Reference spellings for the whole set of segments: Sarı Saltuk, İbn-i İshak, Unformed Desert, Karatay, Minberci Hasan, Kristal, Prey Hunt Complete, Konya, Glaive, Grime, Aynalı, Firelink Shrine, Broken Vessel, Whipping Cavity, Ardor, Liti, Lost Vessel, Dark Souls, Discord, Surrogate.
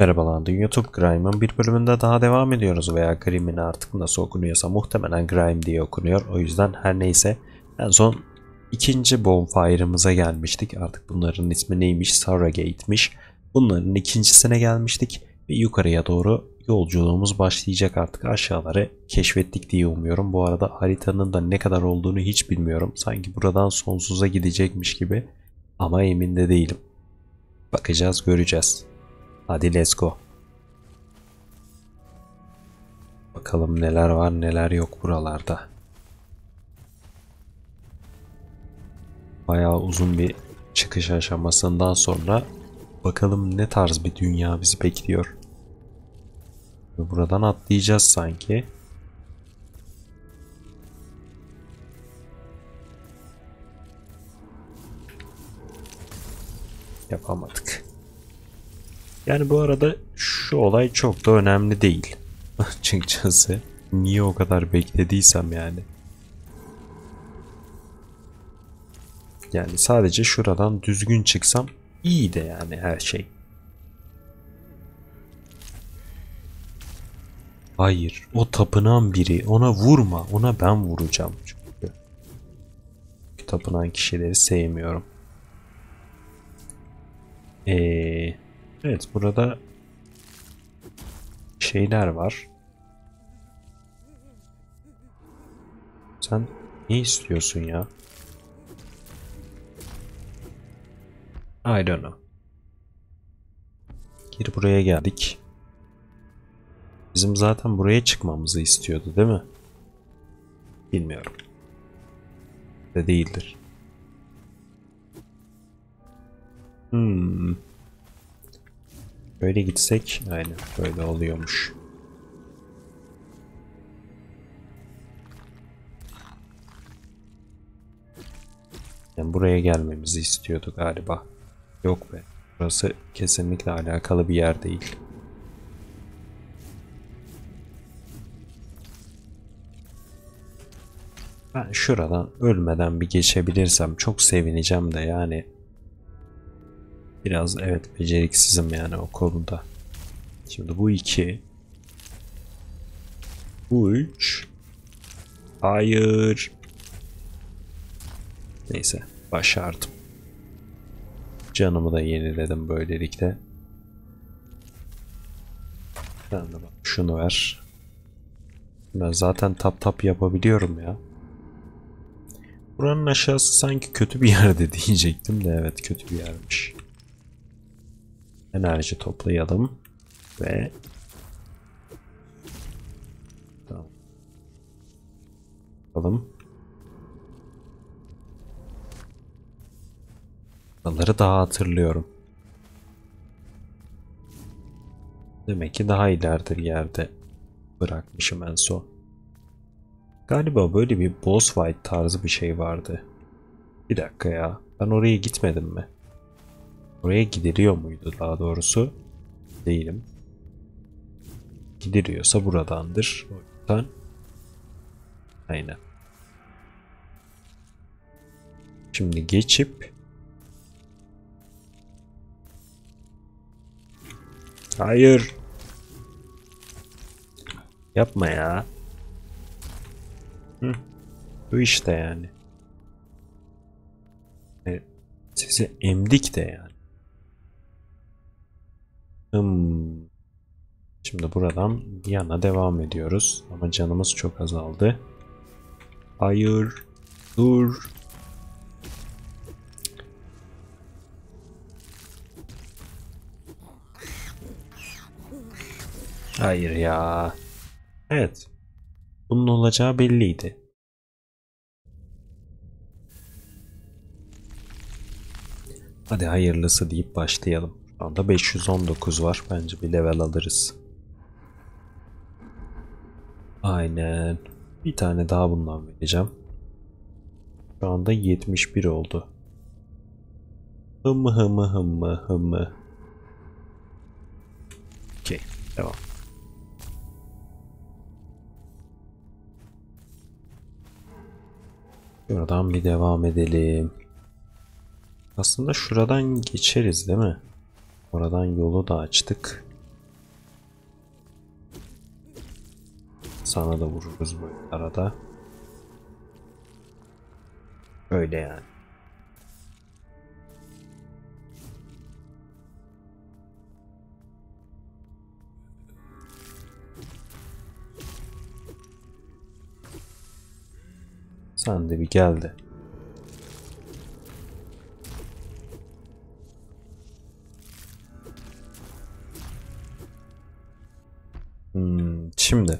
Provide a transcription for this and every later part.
Merhabalar, YouTube Grime'ın bir bölümünde daha devam ediyoruz veya Grime'in artık nasıl okunuyorsa muhtemelen Grime diye okunuyor. O yüzden her neyse en son ikinci bonfire'ımıza gelmiştik. Artık bunların ismi neymiş? Surrogate'miş. Bunların ikincisine gelmiştik ve yukarıya doğru yolculuğumuz başlayacak artık. Aşağıları keşfettik diye umuyorum. Bu arada haritanın da ne kadar olduğunu hiç bilmiyorum. Sanki buradan sonsuza gidecekmiş gibi ama emin de değilim. Bakacağız, göreceğiz. Hadi let's go. Bakalım neler var neler yok buralarda. Bayağı uzun bir çıkış aşamasından sonra bakalım ne tarz bir dünya bizi bekliyor. Buradan atlayacağız sanki. Yapamadık. Yani bu arada şu olay çok da önemli değil. Açıkçası niye o kadar beklediysem yani. Yani sadece şuradan düzgün çıksam iyi de yani her şey. Hayır, o tapınan biri, ona vurma, ona ben vuracağım çünkü. Tapınan kişileri sevmiyorum. Evet, burada şeyler var. Sen ne istiyorsun ya? I don't know. Gir, buraya geldik. Bizim zaten buraya çıkmamızı istiyordu değil mi? Bilmiyorum. De değildir. Böyle gitsek aynen böyle oluyormuş. Yani buraya gelmemizi istiyordu galiba. Yok be. Burası kesinlikle alakalı bir yer değil. Ben şuradan ölmeden bir geçebilirsem çok sevineceğim de yani. Biraz evet beceriksizim yani o konuda. Şimdi bu iki. Bu üç. Hayır. Neyse başardım. Canımı da yeniledim böylelikle. Sen de bak şunu ver. Ben zaten tap tap yapabiliyorum ya. Buranın aşağısı sanki kötü bir yerde diyecektim de evet kötü bir yermiş. Enerji toplayalım ve tamam. Bakalım. Bunları daha hatırlıyorum. Demek ki daha ileride bir yerde bırakmışım en son. Galiba böyle bir boss fight tarzı bir şey vardı. Bir dakika ya. Ben oraya gitmedim mi? Oraya gidiliyor muydu daha doğrusu? Değilim. Gidiliyorsa buradandır. O yüzden. Aynen. Şimdi geçip. Hayır. Yapma ya. Hı. Bu işte yani. Evet. Sizi emdik de yani. Şimdi buradan bir yana devam ediyoruz ama canımız çok azaldı. Hayır, dur. Hayır ya. Evet. Bunun olacağı belliydi. Hadi hayırlısı deyip başlayalım. Şu anda 519 var. Bence bir level alırız. Aynen. Bir tane daha bundan vereceğim. Şu anda 71 oldu. Hımmı. Okey. Devam. Şuradan bir devam edelim. Aslında şuradan geçeriz değil mi? Oradan yolu da açtık. Sana da vururuz bu arada. Öyle yani. Sen de bir geldi. Şimdi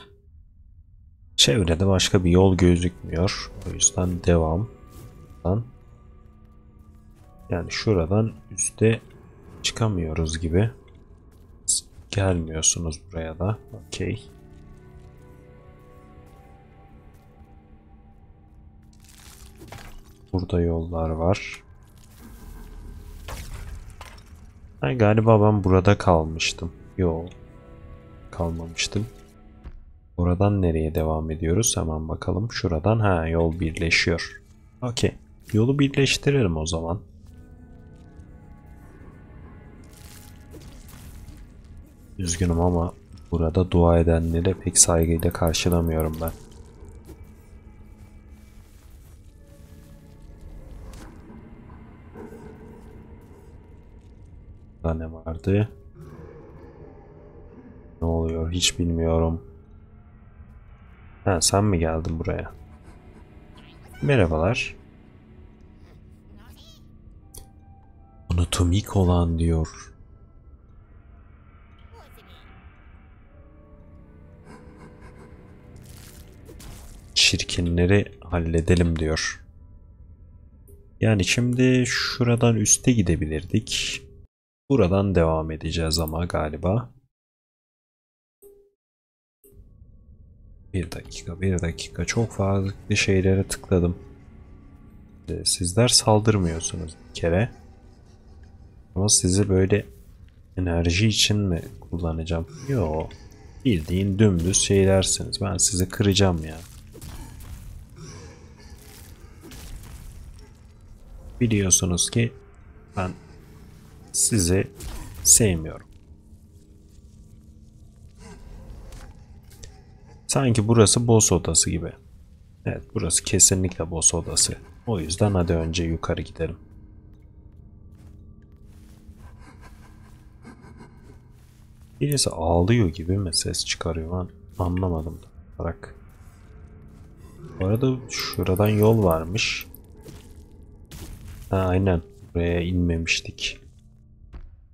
çevrede başka bir yol gözükmüyor. O yüzden devam. Yani şuradan üste çıkamıyoruz gibi. Gelmiyorsunuz buraya da. Okey. Burada yollar var. Yani galiba ben burada kalmıştım. Yok. Kalmamıştım. Oradan nereye devam ediyoruz? Hemen bakalım. Şuradan ha, yol birleşiyor. Okey. Yolu birleştirelim o zaman. Üzgünüm ama burada dua edenleri pek saygıyla karşılamıyorum ben. Burada ne vardı? Ne oluyor? Hiç bilmiyorum. Ha, sen mi geldin buraya? Merhabalar. Anatomik olan diyor. Çirkinleri halledelim diyor. Yani şimdi şuradan üste gidebilirdik. Buradan devam edeceğiz ama galiba. Bir dakika. Çok farklı şeylere tıkladım. Sizler saldırmıyorsunuz bir kere. Ama sizi böyle enerji için mi kullanacağım? Yo. Bildiğin dümdüz şeylersiniz. Ben sizi kıracağım ya. Biliyorsunuz ki ben sizi sevmiyorum. Sanki burası boss odası gibi. Evet, burası kesinlikle boss odası. O yüzden hadi önce yukarı gidelim. Birisi ağlıyor gibi mi ses çıkarıyor lan? Anlamadım da. Bırak. Bu arada şuradan yol varmış. Ha, aynen. Buraya inmemiştik.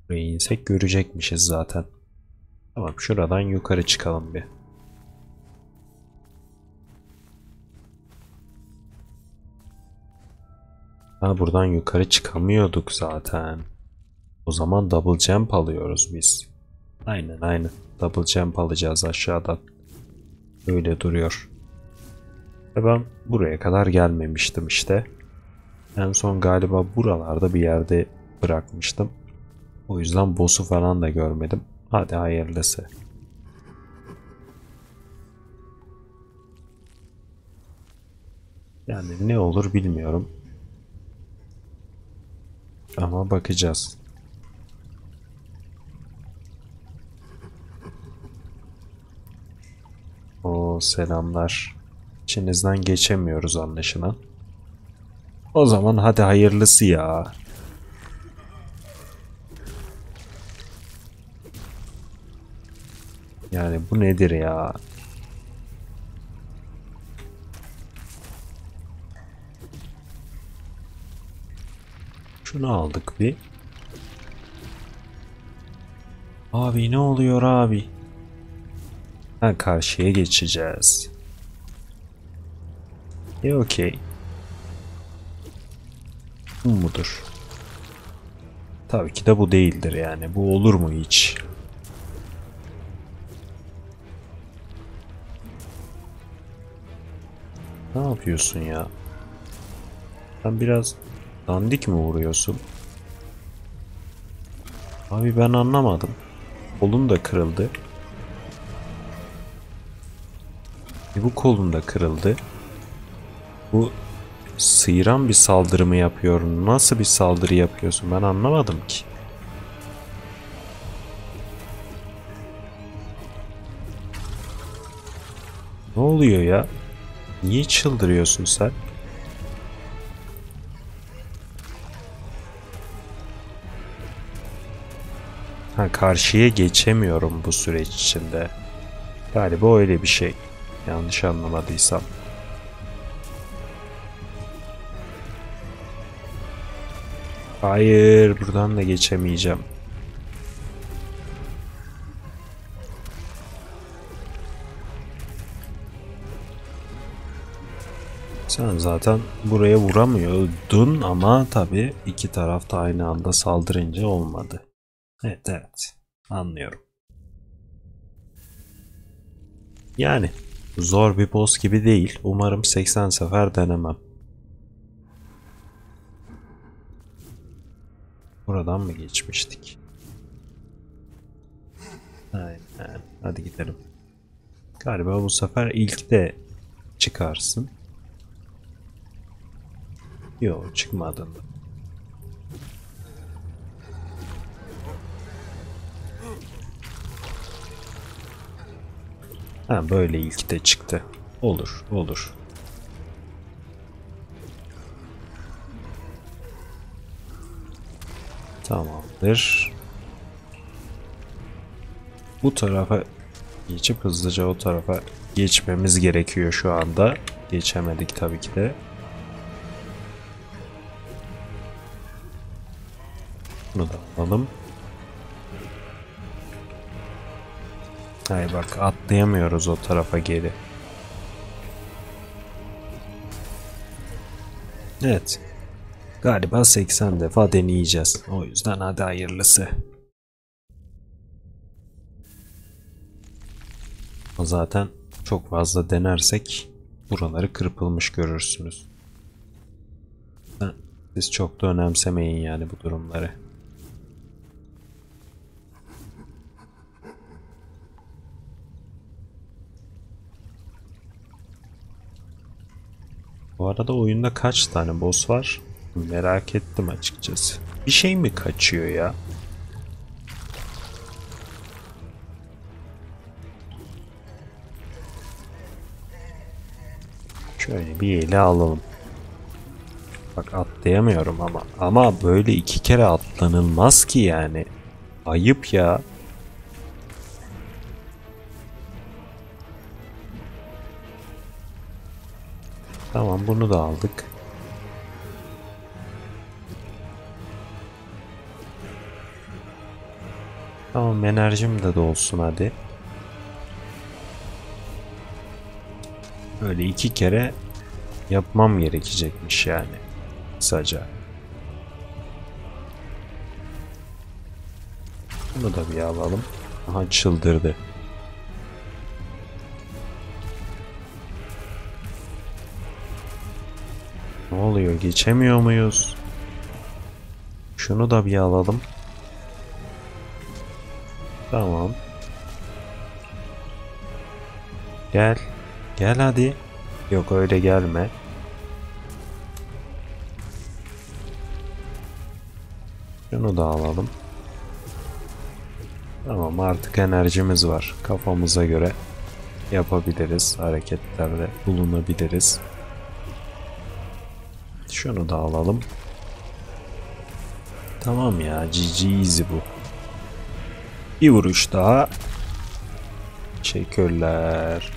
Buraya insek görecekmişiz zaten. Tamam, şuradan yukarı çıkalım bir. Ha, buradan yukarı çıkamıyorduk zaten. O zaman double jump alıyoruz biz. Aynen. Double jump alacağız aşağıdan. Öyle duruyor. Ben buraya kadar gelmemiştim işte. En son galiba buralarda bir yerde bırakmıştım. O yüzden boss'u falan da görmedim. Hadi hayırlısı. Yani ne olur bilmiyorum. Ama bakacağız. Oo, selamlar. İçinizden geçemiyoruz anlaşılan. O zaman hadi hayırlısı ya. Yani bu nedir ya? Şunu aldık bir. Abi ne oluyor abi? Ha, karşıya geçeceğiz. Okey. Bu mudur? Tabii ki de bu değildir yani. Bu olur mu hiç? Ne yapıyorsun ya? Sen biraz dandik mi vuruyorsun? Abi ben anlamadım. Kolum da kırıldı. Bu kolum da kırıldı. Bu sıyıran bir saldırı mı yapıyor? Nasıl bir saldırı yapıyorsun? Ben anlamadım ki. Ne oluyor ya? Niye çıldırıyorsun sen? Ha, karşıya geçemiyorum bu süreç içinde. Galiba öyle bir şey. Yanlış anlamadıysam. Hayır, buradan da geçemeyeceğim. Sen zaten buraya vuramıyordun ama tabii iki tarafta aynı anda saldırınca olmadı. Evet, evet. Anlıyorum. Yani zor bir boss gibi değil. Umarım 80 sefer denemem. Buradan mı geçmiştik? Aynen. Hadi gidelim. Galiba bu sefer ilk de çıkarsın. Yok, çıkmadın. Ha, böyle ilk de çıktı. Olur, olur. Tamamdır. Bu tarafa geçip hızlıca o tarafa geçmemiz gerekiyor şu anda. Geçemedik tabii ki de. Bunu da alalım. Hay bak, atlayamıyoruz o tarafa geri. Evet. Galiba 80 defa deneyeceğiz. O yüzden hadi hayırlısı. Zaten çok fazla denersek buraları kırpılmış görürsünüz. Siz çok da önemsemeyin yani bu durumları. Bu arada oyunda kaç tane boss var? Merak ettim açıkçası. Bir şey mi kaçıyor ya? Şöyle bir ele alalım. Bak, atlayamıyorum ama. Ama böyle iki kere atlanılmaz ki yani. Ayıp ya. Tamam, bunu da aldık. Tamam, enerjim de dolsun hadi. Öyle iki kere yapmam gerekecekmiş yani. Kısaca. Bunu da bir alalım. Aha, çıldırdı. Ne oluyor? Geçemiyor muyuz? Şunu da bir alalım. Tamam. Gel. Gel hadi. Yok, öyle gelme. Şunu da alalım. Tamam, artık enerjimiz var. Kafamıza göre yapabiliriz. Hareketlerde bulunabiliriz. Şunu da alalım. Tamam ya, GG easy bu. Bir vuruş daha. Teşekkürler.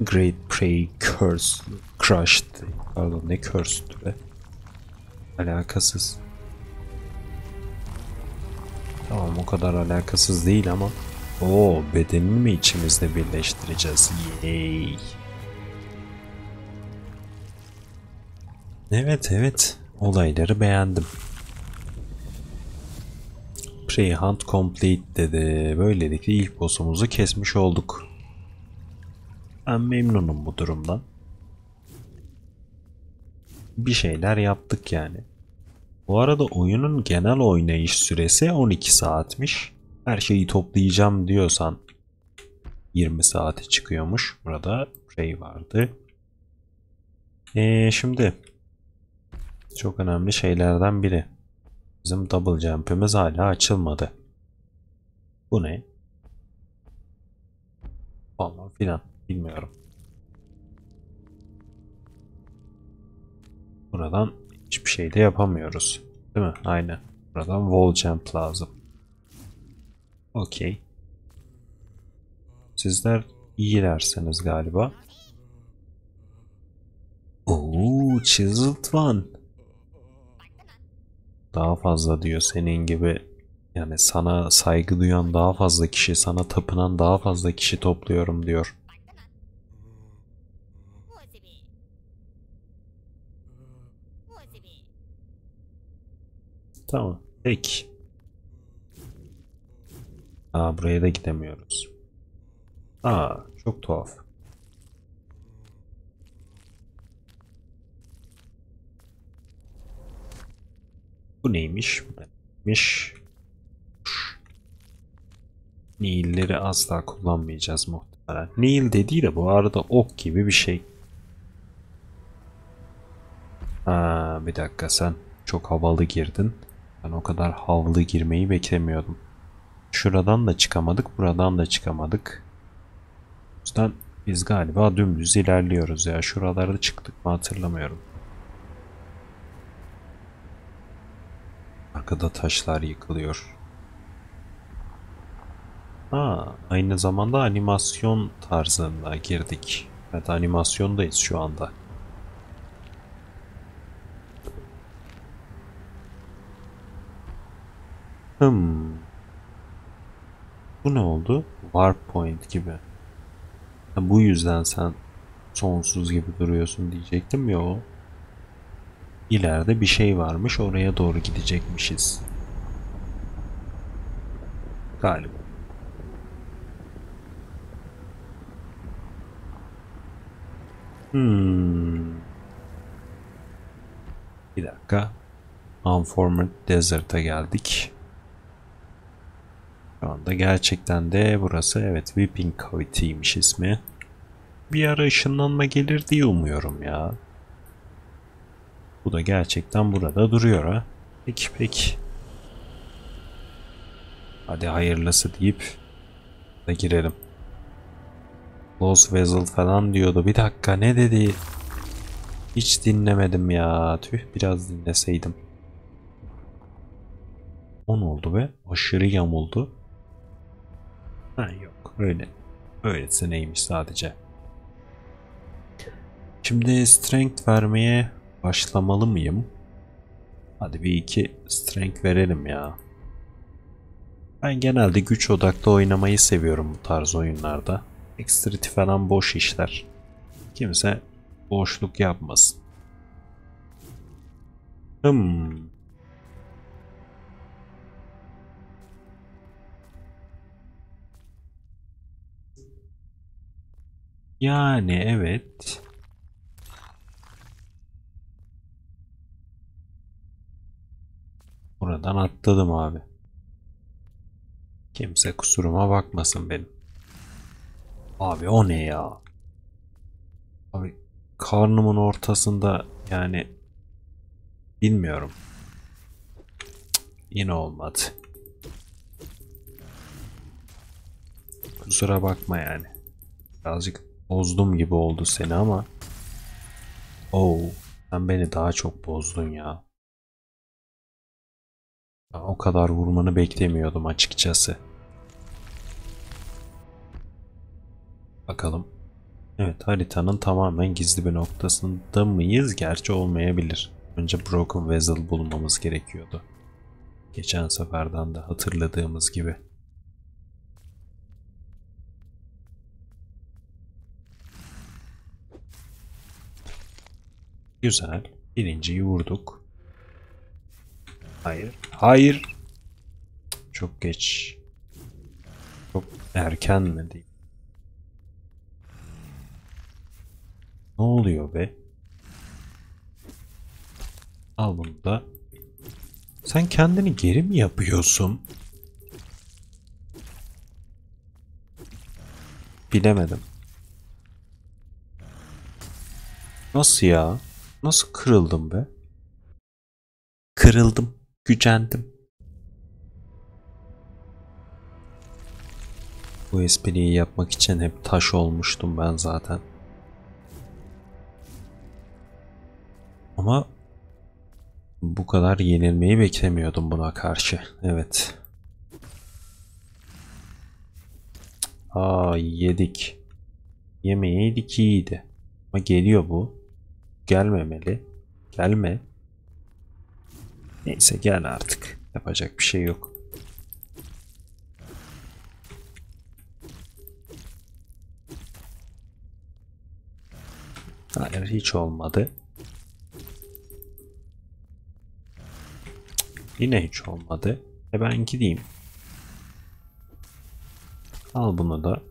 Great Prey Crushed. Pardon, ne cursed'tü be. Alakasız. Tamam, o kadar alakasız değil ama. Oo, bedenini mi içimizde birleştireceğiz? Yey. Evet, evet. Olayları beğendim. Prey Hunt Complete dedi. Böylelikle ilk boss'umuzu kesmiş olduk. Ben memnunum bu durumdan. Bir şeyler yaptık yani. Bu arada oyunun genel oynayış süresi 12 saatmiş. Her şeyi toplayacağım diyorsan 20 saate çıkıyormuş. Burada Prey vardı. Şimdi... Çok önemli şeylerden biri. Bizim double jump'imiz hala açılmadı. Bu ne? Vallahi filan bilmiyorum. Buradan hiçbir şey de yapamıyoruz. Değil mi? Aynen. Buradan wall jump lazım. Okey. Sizler iyilersiniz galiba. Ooo, chiseled one. Daha fazla diyor senin gibi. Yani sana saygı duyan daha fazla kişi, sana tapınan daha fazla kişi topluyorum diyor. Tamam. Peki. Aa, buraya da gidemiyoruz. Aa, çok tuhaf. Bu neymiş? Neymiş? Nihilleri asla kullanmayacağız muhtemelen. Nihil dediği de bu arada ok gibi bir şey. Aa, bir dakika, sen çok havalı girdin. Ben o kadar havalı girmeyi beklemiyordum. Şuradan da çıkamadık, buradan da çıkamadık. O yüzden biz galiba dümdüz ilerliyoruz ya. Şuralarda çıktık mı hatırlamıyorum. Arkada taşlar yıkılıyor. Ha, aynı zamanda animasyon tarzına girdik. Evet, animasyondayız şu anda. Bu ne oldu? Warp point gibi. Ha, bu yüzden sen sonsuz gibi duruyorsun diyecektim ya o. İleride bir şey varmış, oraya doğru gidecekmişiz. Galiba. Bir dakika. Unformed Desert'a geldik. Şu anda gerçekten de burası, evet, Whipping Cavity'ymiş ismi. Bir ara ışınlanma gelir diye umuyorum ya. Bu da gerçekten burada duruyor ha. Peki peki. Hadi hayırlısı deyip da girelim. Lost Vessel falan diyordu. Bir dakika, ne dedi? Hiç dinlemedim ya. Tüh, biraz dinleseydim. 10 oldu ve aşırı yamuldu. Ha yok, öyle. Öylesi neymiş sadece. Şimdi strength vermeye başlamalı mıyım? Hadi bir iki strength verelim ya. Ben genelde güç odaklı oynamayı seviyorum bu tarz oyunlarda. Dexterity falan boş işler. Kimse boşluk yapmasın. Yani evet. Buradan atladım abi. Kimse kusuruma bakmasın benim. Abi o ne ya? Abi karnımın ortasında, yani bilmiyorum. Yine olmadı. Kusura bakma yani. Birazcık bozdum gibi oldu seni ama. Oo, sen beni daha çok bozdun ya. Ben o kadar vurmanı beklemiyordum açıkçası. Bakalım. Evet, haritanın tamamen gizli bir noktasında mıyız? Gerçi olmayabilir. Önce Broken Vessel bulmamız gerekiyordu. Geçen seferden de hatırladığımız gibi. Güzel. Birinciyi vurduk. Hayır. Hayır. Çok geç. Çok erken mi diyeyim? Ne oluyor be? Al bunu da. Sen kendini geri mi yapıyorsun? Bilemedim. Nasıl ya? Nasıl kırıldım be? Kırıldım. Gücendim. Bu espriyi yapmak için hep taş olmuştum ben zaten. Ama bu kadar yenilmeyi beklemiyordum buna karşı. Evet. Aa, yedik. Yemeyeydik iyiydi. Ama geliyor bu. Gelmemeli. Gelme. Neyse gel artık. Yapacak bir şey yok. Hayır, hiç olmadı. Yine hiç olmadı. E ben gideyim. Al bunu da.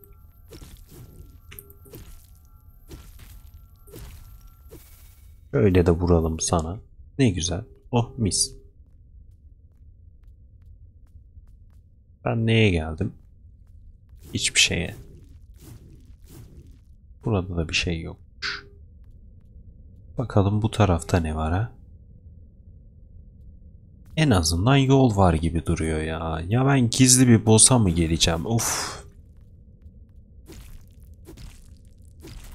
Şöyle de vuralım sana. Ne güzel. Oh mis. Ben neye geldim? Hiçbir şeye. Burada da bir şey yokmuş. Bakalım bu tarafta ne var ha? En azından yol var gibi duruyor ya. Ya ben gizli bir boss'a mı geleceğim? Of.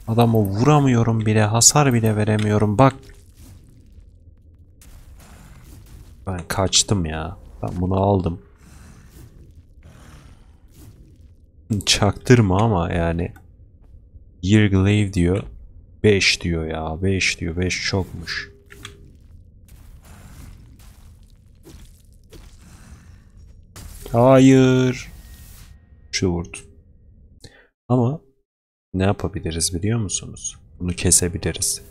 Adamı vuramıyorum bile, hasar bile veremiyorum. Bak. Ben kaçtım ya. Ben bunu aldım. Çaktırma ama yani. Year Glaive diyor. 5 diyor ya. 5 diyor. 5 çokmuş. Hayır. Şu vurdu. Ama ne yapabiliriz biliyor musunuz? Bunu kesebiliriz.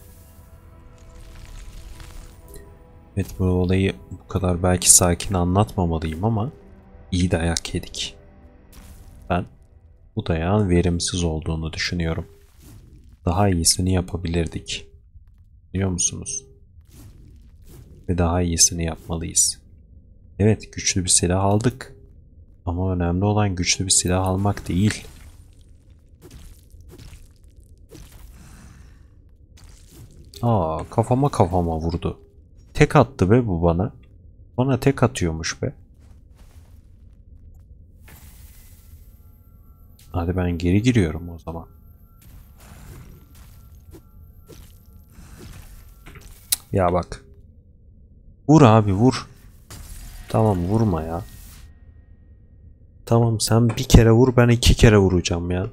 Evet, bu olayı bu kadar belki sakin anlatmamalıyım ama iyi dayak yedik. Ben bu dayağın verimsiz olduğunu düşünüyorum. Daha iyisini yapabilirdik. Biliyor musunuz? Ve daha iyisini yapmalıyız. Evet, güçlü bir silah aldık. Ama önemli olan güçlü bir silah almak değil. Aa, kafama vurdu. Tek attı be bu bana. Bana tek atıyormuş be. Hadi ben geri giriyorum o zaman. Ya bak. Vur abi vur. Tamam vurma ya. Tamam sen bir kere vur, ben 2 kere vuracağım ya.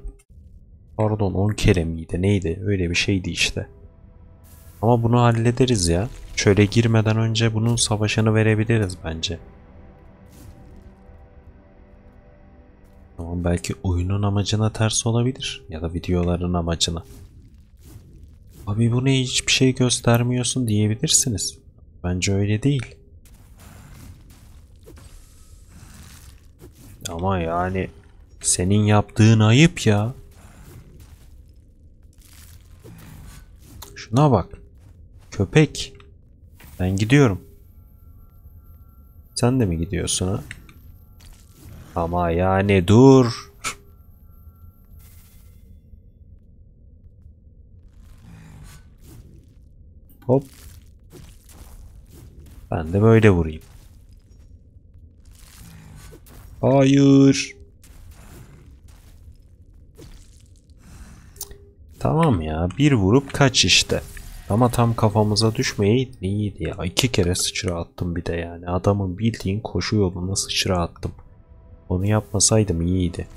Pardon, 10 kere miydi neydi, öyle bir şeydi işte. Ama bunu hallederiz ya. Şöyle girmeden önce bunun savaşını verebiliriz bence. Tamam, belki oyunun amacına ters olabilir. Ya da videoların amacına. Abi bu ne, hiçbir şey göstermiyorsun diyebilirsiniz. Bence öyle değil. Ama yani senin yaptığın ayıp ya. Şuna bak. Köpek. Ben gidiyorum. Sen de mi gidiyorsun ha? Ama yani dur. Hop. Ben de böyle vurayım. Hayır. Tamam ya, bir vurup kaç işte. Ama tam kafamıza düşmeye iyiydi ya. 2 kere sıçra attım bir de yani. Adamın bildiğin koşu yoluna sıçra attım. Onu yapmasaydım iyiydi.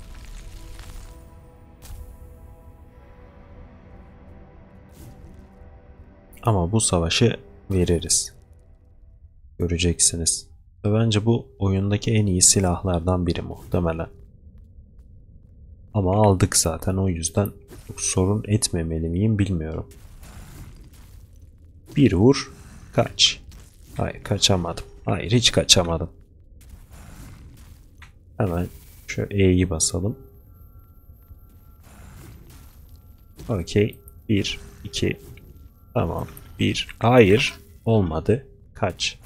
Ama bu savaşı veririz. Göreceksiniz. Bence bu oyundaki en iyi silahlardan biri muhtemelen. Ama aldık zaten, o yüzden çok sorun etmemeli miyim bilmiyorum. Bir vur, kaç. Hayır, kaçamadım. Hayır, hiç kaçamadım. Hemen şu E'yi basalım. Okey. 1, 2. Tamam. 1. Hayır. Olmadı. Kaç.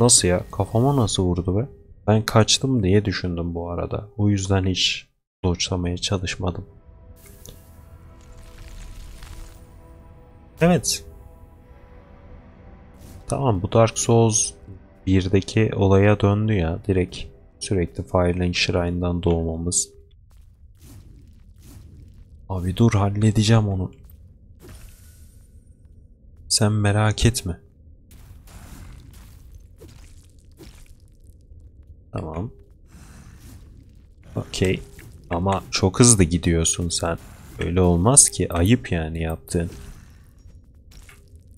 Nasıl ya? Kafama nasıl vurdu be? Ben kaçtım diye düşündüm bu arada. O yüzden hiç doçlamaya çalışmadım. Evet. Tamam, bu Dark Souls 1'deki olaya döndü ya. Direkt sürekli Firelink Shrine'dan doğmamız. Abi dur, halledeceğim onu. Sen merak etme. Tamam. Okey. Ama çok hızlı gidiyorsun sen. Öyle olmaz ki. Ayıp yani yaptın.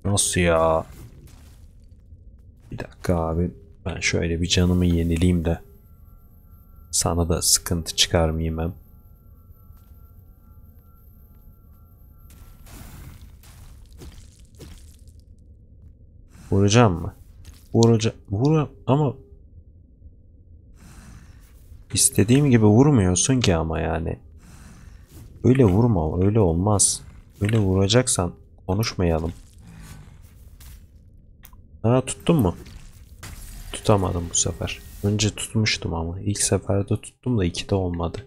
Nasıl ya? Bir dakika abi. Ben şöyle bir canımı yenileyim de. Sana da sıkıntı çıkarmayayım hem. Vuracağım mı? Vuracağım. Vur ama... İstediğim gibi vurmuyorsun ki ama yani. Öyle vurma, öyle olmaz. Öyle vuracaksan konuşmayalım. Aa, tuttun mu? Tutamadım bu sefer. Önce tutmuştum ama. İlk seferde tuttum da ikide olmadı.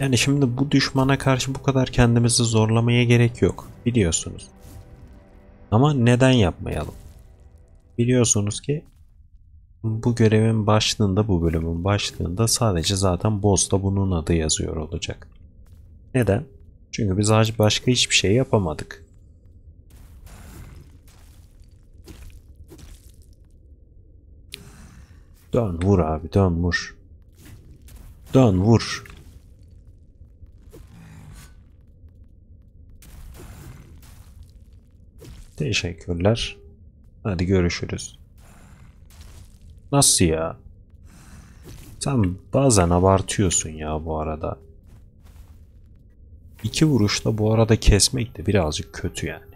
Yani şimdi bu düşmana karşı bu kadar kendimizi zorlamaya gerek yok. Biliyorsunuz. Ama neden yapmayalım? Biliyorsunuz ki bu görevin başlığında, bu bölümün başlığında sadece zaten boss'ta bunun adı yazıyor olacak. Neden? Çünkü biz başka hiçbir şey yapamadık. Dön vur abi, dön vur. Dön vur. Teşekkürler. Hadi görüşürüz. Nasıl ya? Sen bazen abartıyorsun ya bu arada. İki vuruşta bu arada kesmek de birazcık kötü yani.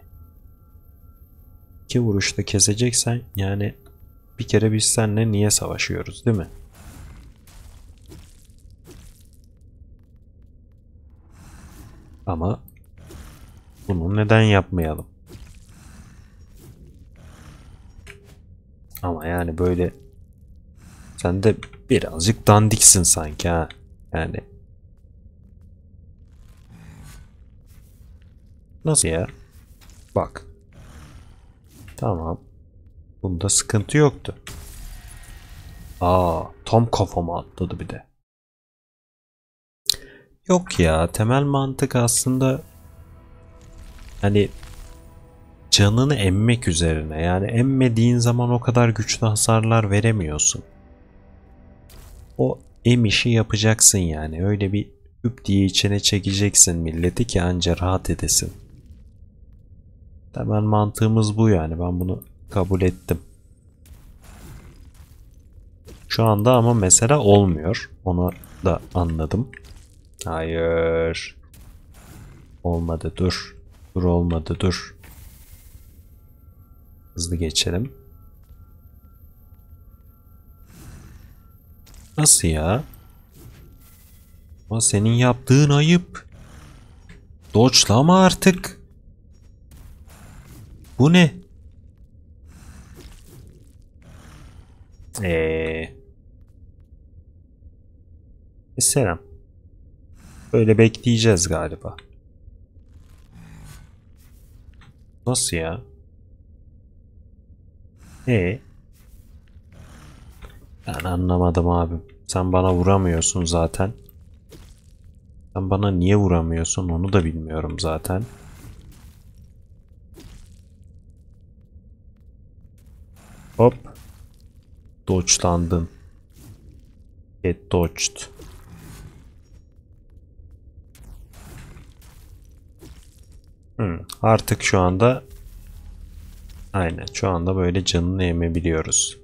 İki vuruşta keseceksen yani bir kere biz seninle niye savaşıyoruz, değil mi? Ama bunu neden yapmayalım? Ama yani böyle sen de birazcık dandiksin sanki ha. Yani. Nasıl ya? Bak. Tamam. Bunda sıkıntı yoktu. Aa, tam kafama atladı bir de. Yok ya, temel mantık aslında hani canını emmek üzerine. Yani emmediğin zaman o kadar güçlü hasarlar veremiyorsun. O emişi yapacaksın yani. Öyle bir hüp diye içine çekeceksin milleti ki anca rahat edesin. Temel mantığımız bu yani. Ben bunu kabul ettim. Şu anda ama mesela olmuyor. Onu da anladım. Hayır. Olmadı dur. Dur olmadı dur. Hızlı geçelim. Nasıl ya? Ama senin yaptığın ayıp. Doçlama artık. Bu ne? Selam. Böyle bekleyeceğiz galiba. Nasıl ya? Ben anlamadım abi. Sen bana vuramıyorsun zaten. Sen bana niye vuramıyorsun onu da bilmiyorum zaten. Hop. Dodge'landın. Get dodged. Artık şu anda... Aynen, şu anda böyle canını yemebiliyoruz.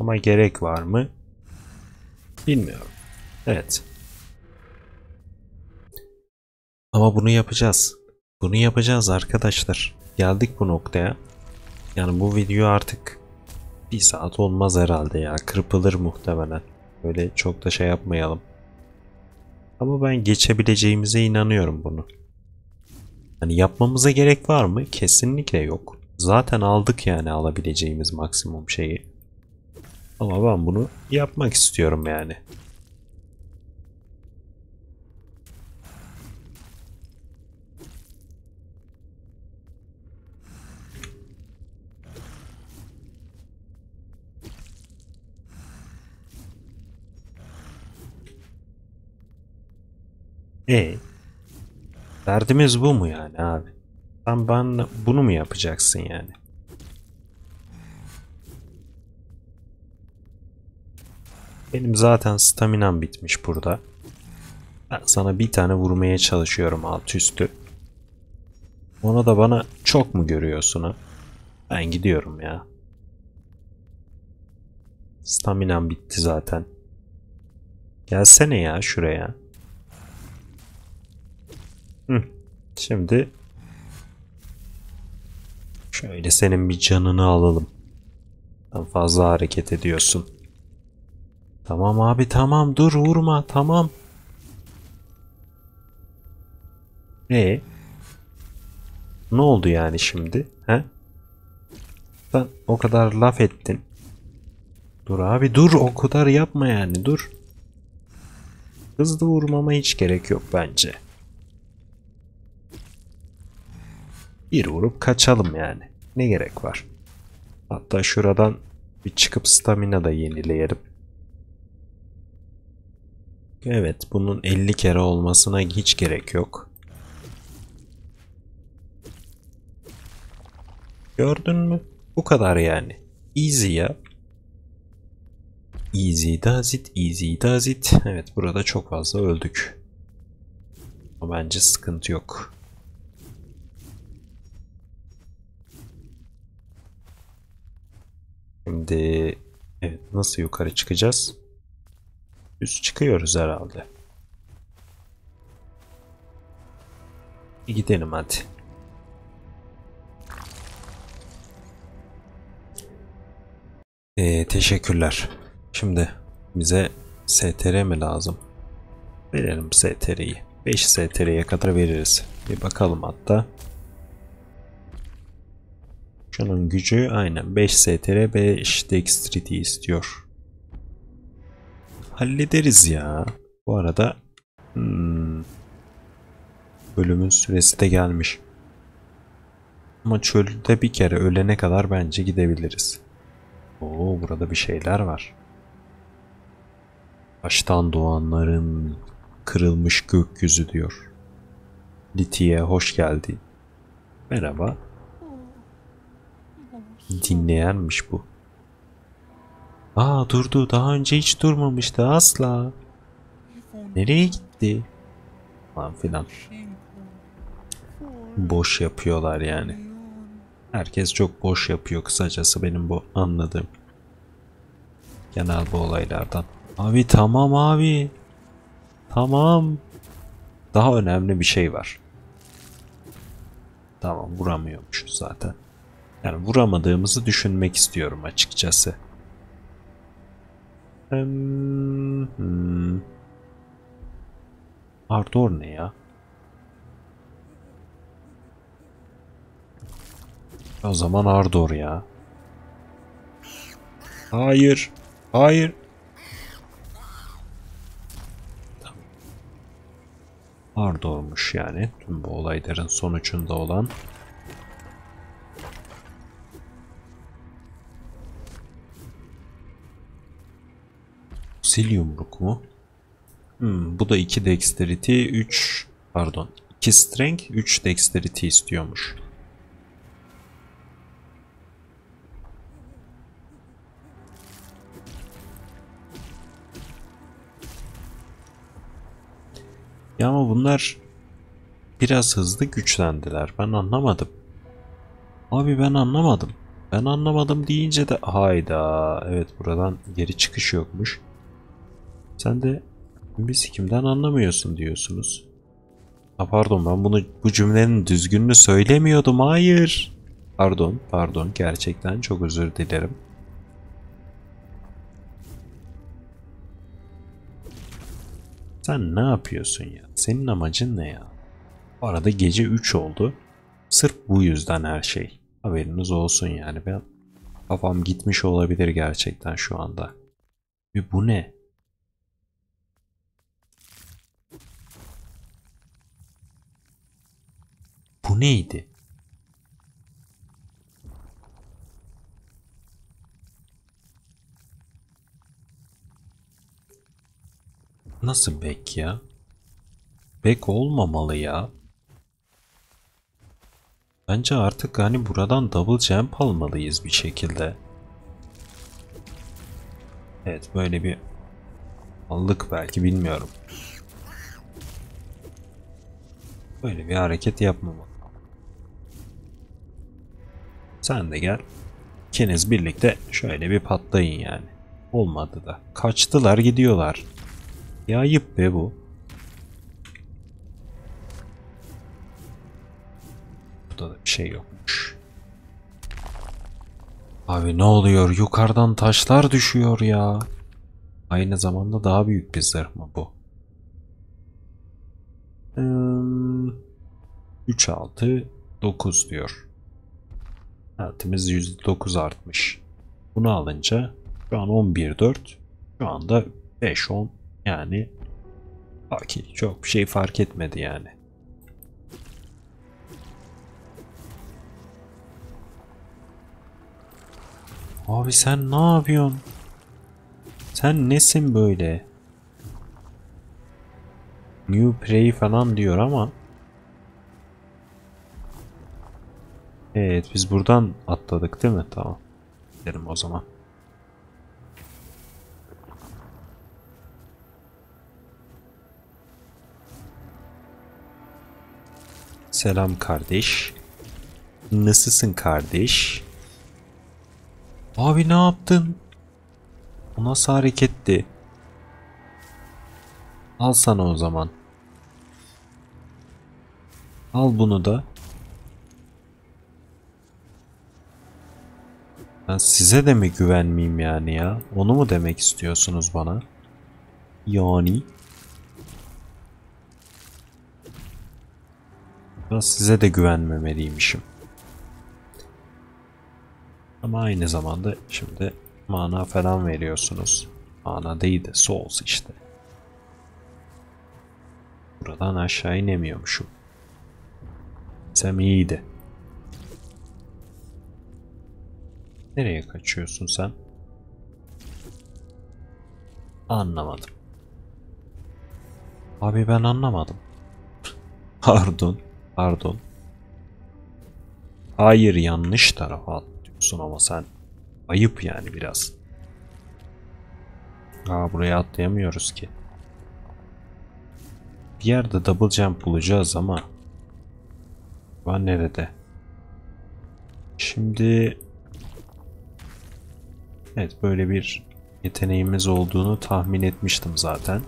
Ama gerek var mı? Bilmiyorum. Evet. Ama bunu yapacağız. Bunu yapacağız arkadaşlar. Geldik bu noktaya. Yani bu video artık bir saat olmaz herhalde ya. Kırpılır muhtemelen. Böyle çok da şey yapmayalım. Ama ben geçebileceğimize inanıyorum bunu. Yani yapmamıza gerek var mı? Kesinlikle yok. Zaten aldık yani alabileceğimiz maksimum şeyi. Ama ben bunu yapmak istiyorum yani. Derdimiz bu mu yani abi? Sen ben bunu mu yapacaksın yani? Benim zaten staminam bitmiş burada. Ben sana bir tane vurmaya çalışıyorum alt üstü. Ona da bana çok mu görüyorsun ha? Ben gidiyorum ya. Staminam bitti zaten. Gelsene ya şuraya. Şimdi şöyle senin bir canını alalım. Sen fazla hareket ediyorsun. Tamam abi tamam, dur vurma, tamam. Ne oldu yani şimdi? He? Sen o kadar laf ettin. Dur abi dur, o kadar yapma yani, dur. Hızlı vurmama hiç gerek yok bence. Bir vurup kaçalım yani. Ne gerek var? Hatta şuradan bir çıkıp stamina da yenileyelim. Evet, bunun 50 kere olmasına hiç gerek yok. Gördün mü? Bu kadar yani. Easy ya. Easy does it, easy does it. Evet, burada çok fazla öldük. Ama bence sıkıntı yok. Şimdi evet, nasıl yukarı çıkacağız? Üst çıkıyoruz herhalde. Gidelim hadi. Teşekkürler. Şimdi bize STR mi lazım? Verelim STR'yi. 5 STR'ye kadar veririz. Bir bakalım hatta. Şunun gücü aynen 5 STR 5 Dexterity istiyor. Hallederiz ya. Bu arada bölümün süresi de gelmiş. Ama çölde bir kere ölene kadar bence gidebiliriz. Oo, burada bir şeyler var. Baştan doğanların kırılmış gökyüzü diyor. Liti'ye hoş geldin. Merhaba. Dinleyenmiş bu. Aa, durdu. Daha önce hiç durmamıştı asla. Nereye gitti? Falan filan. Boş yapıyorlar yani. Herkes çok boş yapıyor kısacası, benim bu anladığım. Genel bu olaylardan. Abi tamam abi. Tamam. Daha önemli bir şey var. Tamam, vuramıyormuşuz zaten. Yani vuramadığımızı düşünmek istiyorum açıkçası. Ardor ne ya? O zaman Ardor ya. Hayır. Hayır. Tamam. Ardor'muş yani. Tüm bu olayların sonucunda olan. Sil yumruk mu? Bu da 2 dexterity 3 pardon 2 strength 3 dexterity istiyormuş. Ya ama bunlar biraz hızlı güçlendiler. Ben anlamadım. Abi ben anlamadım. Ben anlamadım deyince de hayda. Evet, buradan geri çıkış yokmuş. Sen de biz kimden anlamıyorsun diyorsunuz. Ha, pardon, ben bu cümlenin düzgününü söylemiyordum. Hayır. Pardon. Gerçekten çok özür dilerim. Sen ne yapıyorsun ya? Senin amacın ne ya? Bu arada gece 3 oldu. Sırf bu yüzden her şey. Haberiniz olsun yani. Ben kafam gitmiş olabilir gerçekten şu anda. Ve bu ne? Bu neydi? Nasıl bek ya? pek olmamalı ya. Bence artık hani buradan double jump almalıyız bir şekilde. Evet, böyle bir aldık belki, bilmiyorum. Böyle bir hareket yapmamalı. Sen de gel. İkiniz birlikte şöyle bir patlayın yani. Olmadı da. Kaçtılar, gidiyorlar. Ya ayıp be bu. Burada da bir şey yokmuş. Abi ne oluyor? Yukarıdan taşlar düşüyor ya. Aynı zamanda daha büyük bir zırh mı bu? 3, 6, 9 diyor. Saatimiz %9 artmış. Bunu alınca şu an 11.4. Şu anda 5.10. Yani çok bir şey fark etmedi yani. Abi sen ne yapıyorsun? Sen nesin böyle? New Prey falan diyor ama. Evet, biz buradan atladık değil mi? Tamam. Gidelim o zaman. Selam kardeş. Nasılsın kardeş? Abi ne yaptın? O nasıl hareketti? Al sana o zaman. Al bunu da. Ben size de mi güvenmeyeyim yani ya? Onu mu demek istiyorsunuz bana? Yani. Ben size de güvenmemeliymişim. Ama aynı zamanda şimdi mana falan veriyorsunuz. Mana değil de souls işte. Buradan aşağı inemiyormuşum. Sen iyiydi. Nereye kaçıyorsun sen? Anlamadım. Abi ben anlamadım. Pardon. Hayır, yanlış tarafa atlıyorsun ama sen. Ayıp yani biraz. Aa, buraya atlayamıyoruz ki. Bir yerde double jump bulacağız ama. Ben nerede? Şimdi... Evet, böyle bir yeteneğimiz olduğunu tahmin etmiştim zaten.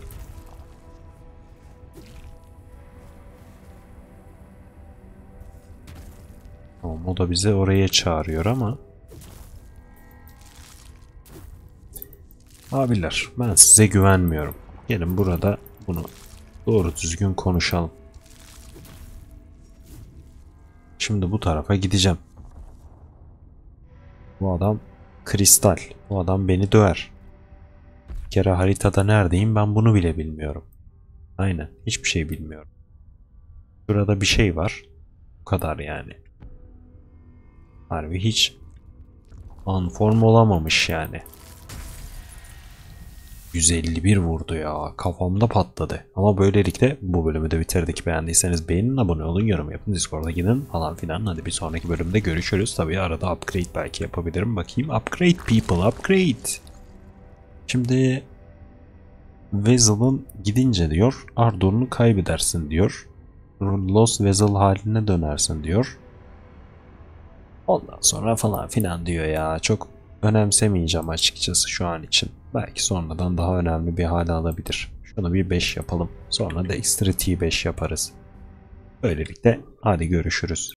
Tamam, o da bizi oraya çağırıyor ama. Abiler, ben size güvenmiyorum. Gelin burada bunu doğru düzgün konuşalım. Şimdi bu tarafa gideceğim. Bu adam Kristal. Bu adam beni döver. Bir kere haritada neredeyim ben bunu bile bilmiyorum. Aynen, hiçbir şey bilmiyorum. Şurada bir şey var. Bu kadar yani. Harbi hiç unformed olamamış yani. 151 vurdu ya. Kafamda patladı. Ama böylelikle bu bölümü de bitirdik. Beğendiyseniz beğenin, abone olun, yorum yapın, Discord'a gidin falan filan. Hadi bir sonraki bölümde görüşürüz. Tabii arada upgrade belki yapabilirim. Bakayım. Upgrade people, upgrade. Şimdi Vessel'ın gidince diyor Ardor'unu kaybedersin diyor. Lost Vessel haline dönersin diyor. Ondan sonra falan filan diyor ya. Çok önemsemeyeceğim açıkçası şu an için. Belki sonradan daha önemli bir hale alabilir. Şunu bir 5 yapalım. Sonra da extra T5 yaparız. Böylelikle hadi görüşürüz.